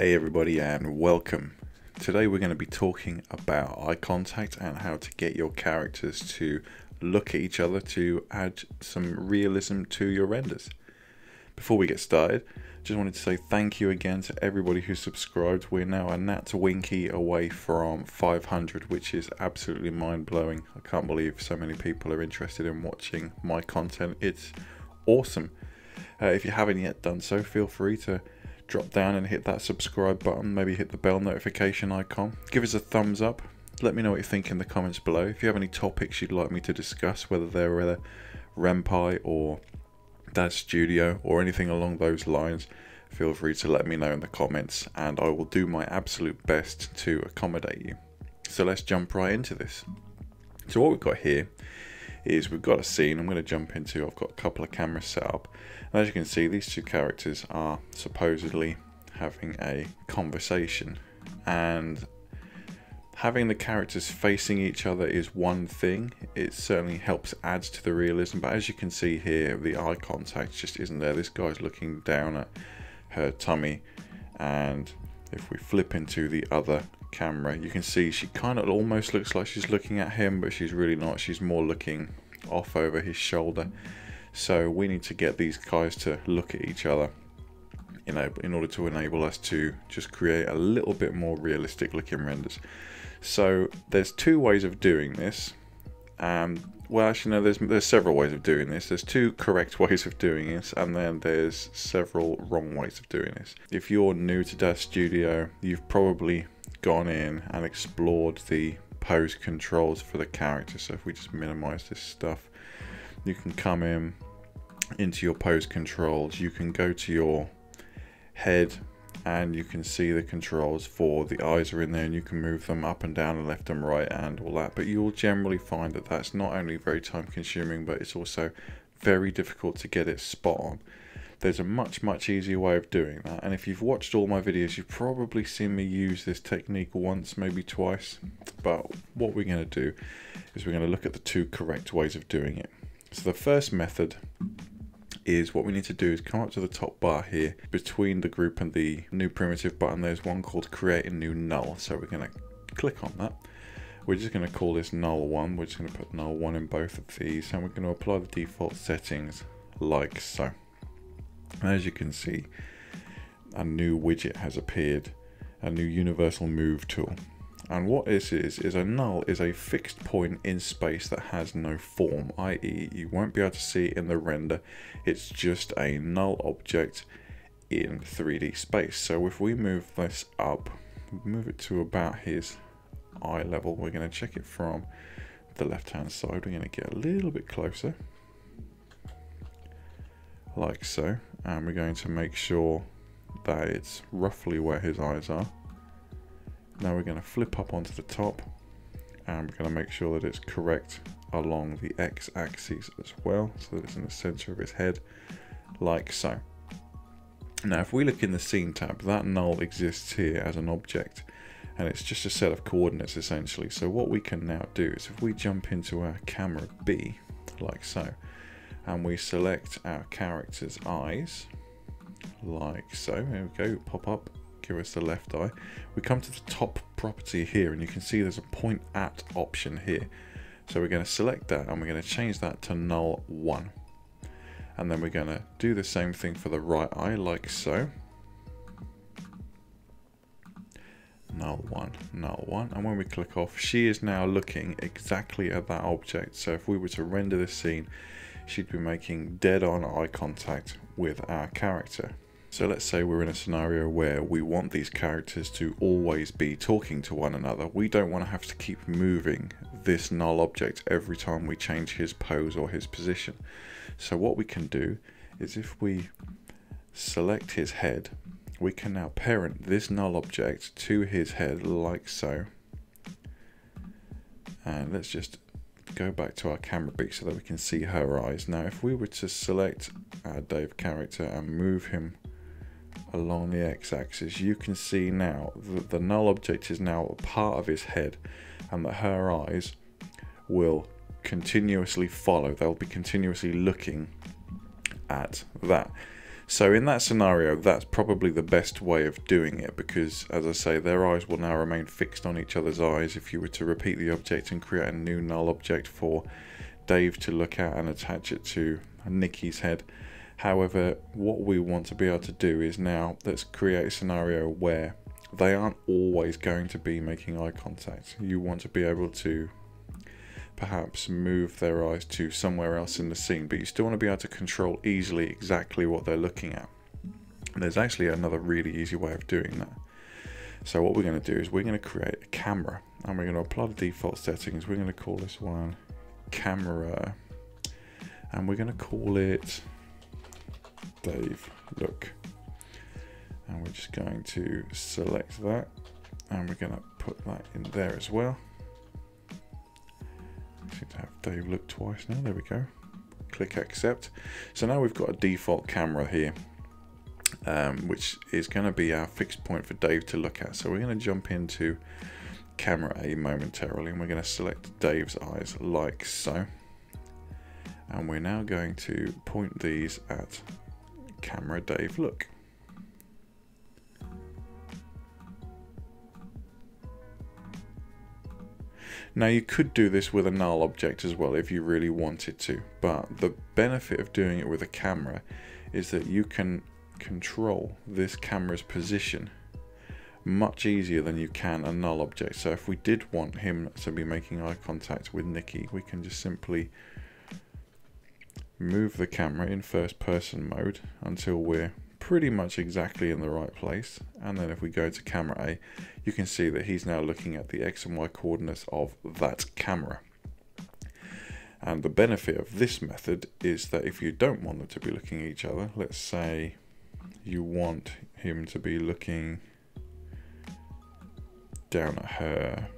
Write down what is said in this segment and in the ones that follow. Hey everybody and welcome. Today we're going to be talking about eye contact and how to get your characters to look at each other to add some realism to your renders. Before we get started, just wanted to say thank you again to everybody who subscribed. We're now a Nat Winky away from 500, which is absolutely mind-blowing. I can't believe so many people are interested in watching my content. It's awesome. If you haven't yet done so, feel free to drop down and hit that subscribe button, maybe hit the bell notification icon, give us a thumbs up, let me know what you think in the comments below. If you have any topics you'd like me to discuss, whether they're Ren'Py or Daz Studio or anything along those lines, feel free to let me know in the comments and I will do my absolute best to accommodate you. So let's jump right into this. So what we've got here is we've got a scene I'm going to jump into. I've got a couple of cameras set up, and as you can see, these two characters are supposedly having a conversation, and having the characters facing each other is one thing. It certainly helps add to the realism, but as you can see here, the eye contact just isn't there. This guy's looking down at her tummy, and if we flip into the other camera, you can see she kind of almost looks like she's looking at him, but she's really not. She's more looking off over his shoulder. So we need to get these guys to look at each other, you know, in order to enable us to just create a little bit more realistic looking renders. So there's two ways of doing this. Well, actually, no, there's several ways of doing this. There's two correct ways of doing this, and then there's several wrong ways of doing this. If you're new to Daz Studio, you've probably gone in and explored the pose controls for the character. So if we just minimize this stuff, you can come in into your pose controls, you can go to your head, and you can see the controls for the eyes are in there, and you can move them up and down and left and right and all that. But you'll generally find that that's not only very time consuming, but it's also very difficult to get it spot on. There's a much easier way of doing that, and if you've watched all my videos, you've probably seen me use this technique once, maybe twice. But what we're going to do is we're going to look at the two correct ways of doing it. So the first method is what we need to do is come up to the top bar here. Between the group and the new primitive button, there's one called create a new null. So we're going to click on that. We're just going to call this null one. We're just going to put null one in both of these, and we're going to apply the default settings like so. As you can see, a new widget has appeared, a new universal move tool. And what this is a null is a fixed point in space that has no form, i.e. you won't be able to see it in the render. It's just a null object in 3D space. So if we move this up, move it to about his eye level, we're going to check it from the left hand side. We're going to get a little bit closer, like so, and we're going to make sure that it's roughly where his eyes are. Now we're going to flip up onto the top, and we're going to make sure that it's correct along the x-axis as well, so that it's in the center of his head, like so. Now if we look in the scene tab, that null exists here as an object, and it's just a set of coordinates essentially. So what we can now do is if we jump into our camera B, like so, and we select our character's eyes, like so, here we go, pop up, give us the left eye. We come to the top property here, and you can see there's a point at option here. So we're going to select that, and we're going to change that to null one. And then we're going to do the same thing for the right eye, like so. Null one, null one. And when we click off, she is now looking exactly at that object. So if we were to render this scene, she'd be making dead-on eye contact with our character. So let's say we're in a scenario where we want these characters to always be talking to one another. We don't want to have to keep moving this null object every time we change his pose or his position. So what we can do is if we select his head, we can now parent this null object to his head, like so. And let's just go back to our camera B so that we can see her eyes. Now if we were to select our Dave character and move him along the x-axis, you can see now that the null object is now a part of his head, and that her eyes will continuously follow. They'll be continuously looking at that. So in that scenario, that's probably the best way of doing it, because as I say, their eyes will now remain fixed on each other's eyes. If you were to repeat the object and create a new null object for Dave to look at and attach it to Nikki's head. However, what we want to be able to do is now let's create a scenario where they aren't always going to be making eye contact. You want to be able to perhaps move their eyes to somewhere else in the scene, but you still want to be able to control easily exactly what they're looking at. And there's actually another really easy way of doing that. So what we're going to do is we're going to create a camera, and we're going to apply the default settings. We're going to call this one camera, and we're going to call it Dave Look, and we're just going to select that, and we're going to put that in there as well. Seem to have Dave Look twice now. There we go. Click accept. So now we've got a default camera here, which is going to be our fixed point for Dave to look at. So we're going to jump into camera A momentarily, and we're going to select Dave's eyes like so, and we're now going to point these at camera Dave Look. Now you could do this with a null object as well if you really wanted to, but the benefit of doing it with a camera is that you can control this camera's position much easier than you can a null object. So if we did want him to be making eye contact with Nikki, we can just simply move the camera in first person mode until we're pretty much exactly in the right place, and then if we go to camera A, you can see that he's now looking at the X and Y coordinates of that camera. And the benefit of this method is that if you don't want them to be looking at each other, let's say you want him to be looking down at her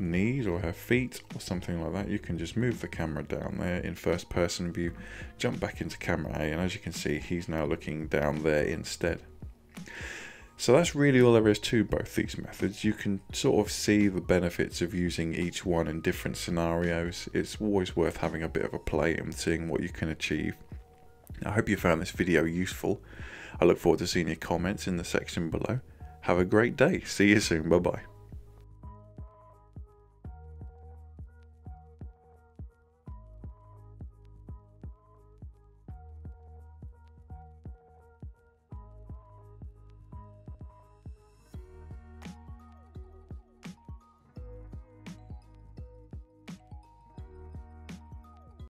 knees or her feet or something like that, you can just move the camera down there in first person view, jump back into camera A, and as you can see, he's now looking down there instead. So that's really all there is to both these methods. You can sort of see the benefits of using each one in different scenarios. It's always worth having a bit of a play and seeing what you can achieve. I hope you found this video useful. I look forward to seeing your comments in the section below. Have a great day. See you soon. Bye bye.